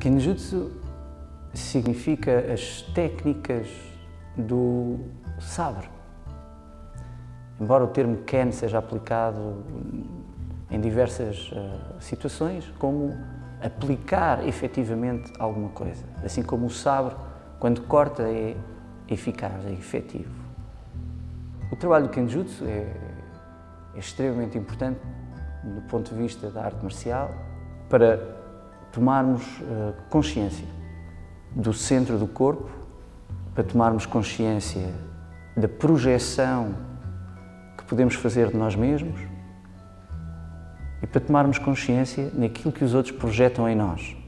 Kenjutsu significa as técnicas do sabre. Embora o termo Ken seja aplicado em diversas situações, como aplicar efetivamente alguma coisa. Assim como o sabre, quando corta, é eficaz, é efetivo. O trabalho do Kenjutsu é extremamente importante do ponto de vista da arte marcial para tomarmos consciência do centro do corpo, para tomarmos consciência da projeção que podemos fazer de nós mesmos e para tomarmos consciência naquilo que os outros projetam em nós.